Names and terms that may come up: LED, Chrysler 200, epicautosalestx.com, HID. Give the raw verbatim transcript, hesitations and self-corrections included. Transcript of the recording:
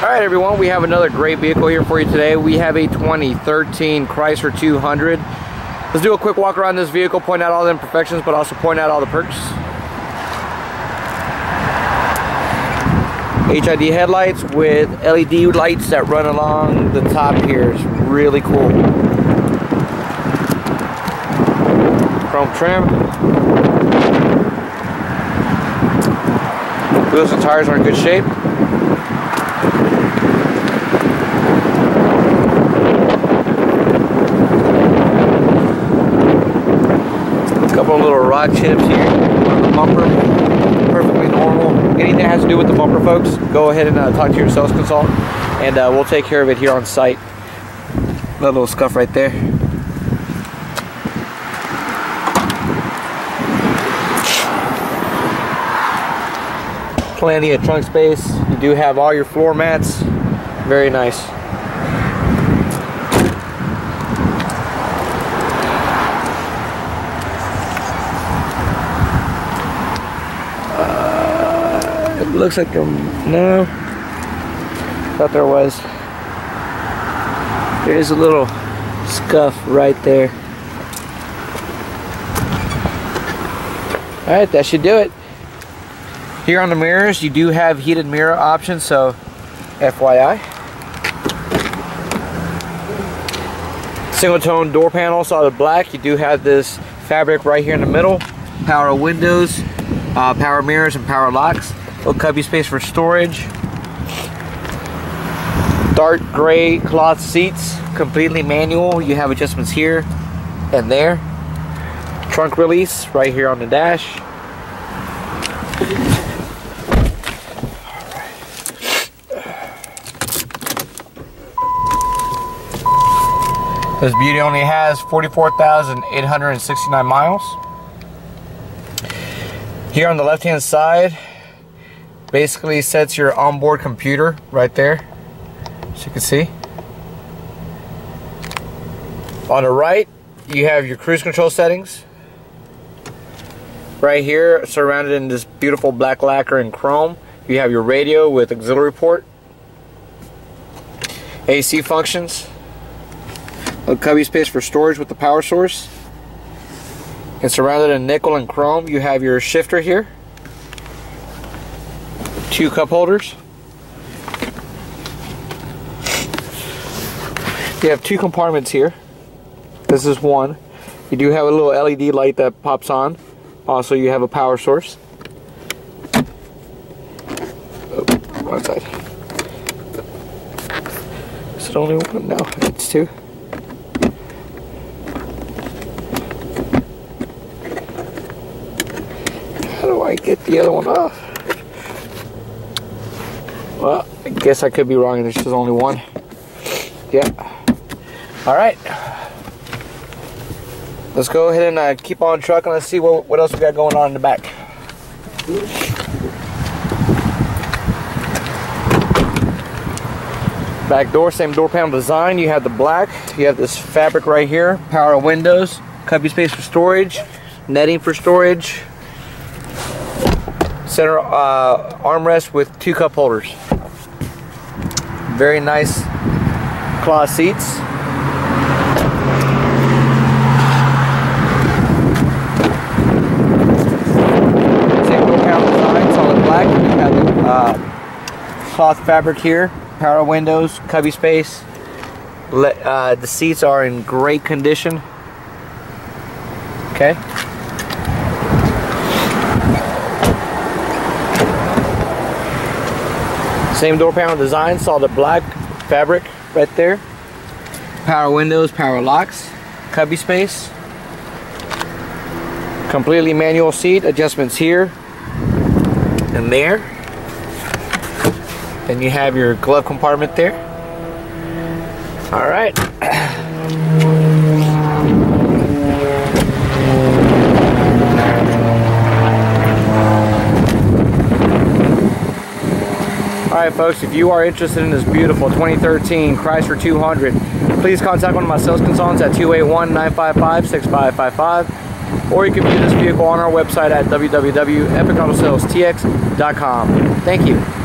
Alright everyone, we have another great vehicle here for you today. We have a twenty thirteen Chrysler two hundred. Let's do a quick walk around this vehicle, point out all the imperfections, but also point out all the perks. H I D headlights with L E D lights that run along the top here. It's really cool. Chrome trim. Wheels and tires are in good shape. Little rod chips here on the bumper, perfectly normal. Anything that has to do with the bumper, folks, go ahead and uh, talk to your sales consultant, and uh, we'll take care of it here on site. That little scuff right there. Plenty of trunk space. You do have all your floor mats. Very nice. Looks like there, no, thought there was. There is a little scuff right there. Alright, that should do it. Here on the mirrors, you do have heated mirror options, so F Y I. Single tone door panel, solid black. You do have this fabric right here in the middle. Power windows, uh, power mirrors, and power locks. Little cubby space for storage. Dark gray cloth seats, completely manual. You have adjustments here and there. Trunk release right here on the dash. All right. This beauty only has forty-four thousand eight hundred sixty-nine miles. Here on the left hand side, basically sets your onboard computer right there, as you can see. On the right, you have your cruise control settings. Right here, surrounded in this beautiful black lacquer and chrome, you have your radio with auxiliary port. A C functions. A cubby space for storage with the power source. And surrounded in nickel and chrome, you have your shifter here. Two cup holders. You have two compartments here. This is one. You do have a little L E D light that pops on. Also, you have a power source. Oh, wrong side. Is it only one? No, it's two. How do I get the other one off? Well, I guess I could be wrong. There's just only one. Yeah. All right. Let's go ahead and uh, keep on trucking. Let's see what, what else we got going on in the back. Back door, same door panel design. You have the black. You have this fabric right here. Power windows. Cubby space for storage. Netting for storage. Center uh, armrest with two cup holders. Very nice cloth seats. Same door panel design, solid black. We have the uh, cloth fabric here, power windows, cubby space. Le uh, the seats are in great condition. Okay. Same door panel design, solid black fabric right there. Power windows, power locks, cubby space. Completely manual seat, adjustments here and there. Then you have your glove compartment there. All right. Alright folks, if you are interested in this beautiful twenty thirteen Chrysler two hundred, please contact one of my sales consultants at two eight one, nine five five, six five five five, or you can view this vehicle on our website at w w w dot epic auto sales t x dot com. Thank you.